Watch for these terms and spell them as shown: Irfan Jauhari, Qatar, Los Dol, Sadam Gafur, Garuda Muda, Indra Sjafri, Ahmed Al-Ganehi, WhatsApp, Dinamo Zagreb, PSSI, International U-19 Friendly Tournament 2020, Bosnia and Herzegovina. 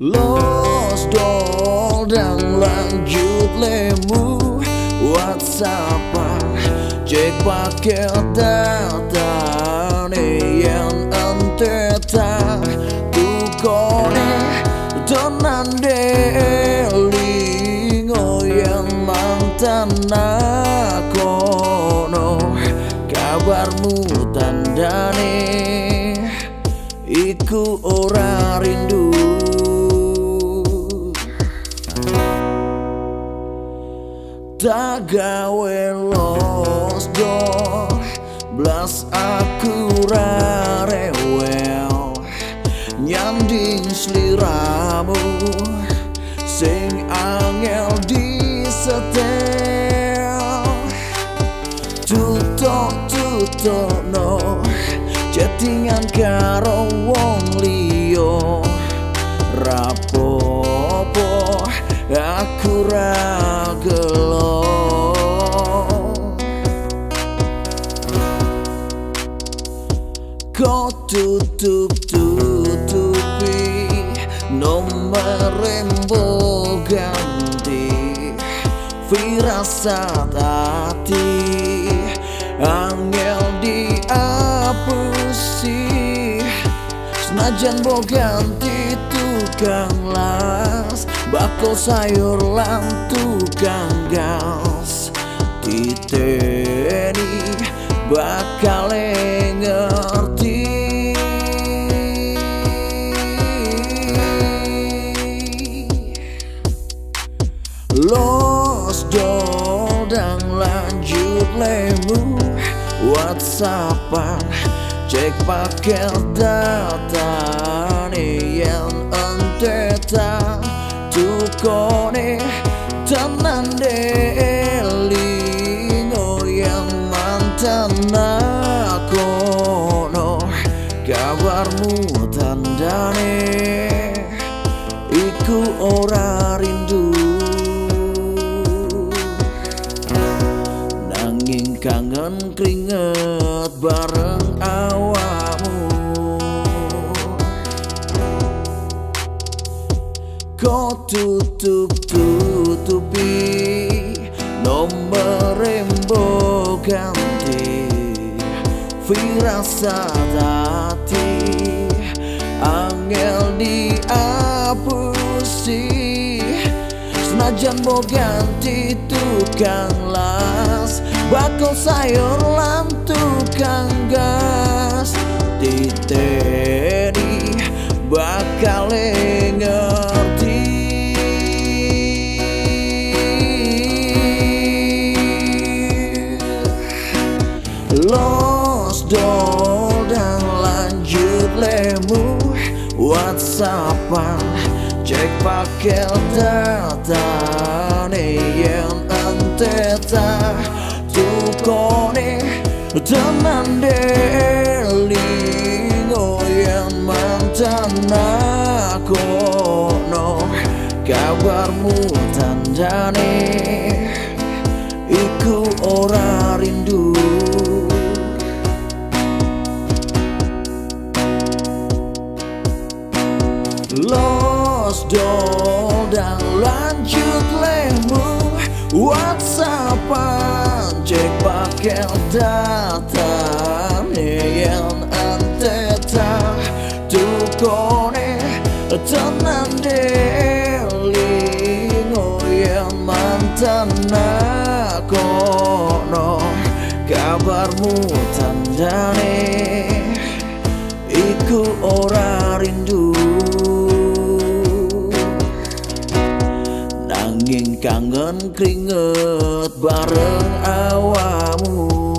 Los Dol dan lanjut lemu WhatsAppan, cek paket data neyan ente tak tukone donan delingo yang mantan nakono kabarmu tandane iku ora rindu. Tak gawe los dol, blas aku rarewel, nyanding sliramu sing angel disetel. Tutok-tutokno chattingan karo wong liya, rapopo aku ragel. Kau tutup-tutupi nomor rembo ganti, firasat hati angel diapusi, senajan bo ganti tukang las bakul sayur lan tukang gas titeni bakal ngerti. Los Dol dan lanjut lemu WhatsAppan, cek paket data yang ente tak tukone tenan delingo yang mantan nakono kabarmu tandane iku ora rindu. Kangen keringet bareng awamu, kau tutup-tutupi nomor rembo ganti, firasat hati angel diapusi, senajan mau ganti tukang las bakul sayur lan tukang gas titeni bakal ngerti. Los Dol dan lanjut lemu WhatsAppan, cek paket data yang ente tak tukone teman delingo yang mantan nakono kabarmu tandane iku ora rindu. Los Dol dan lanjut lemu WhatsAppan, cek paket data yang ente tak tukone tenan delingo yang mantan nakono kabarmu tandane iku ora rindu. Kangen keringet bareng awamu,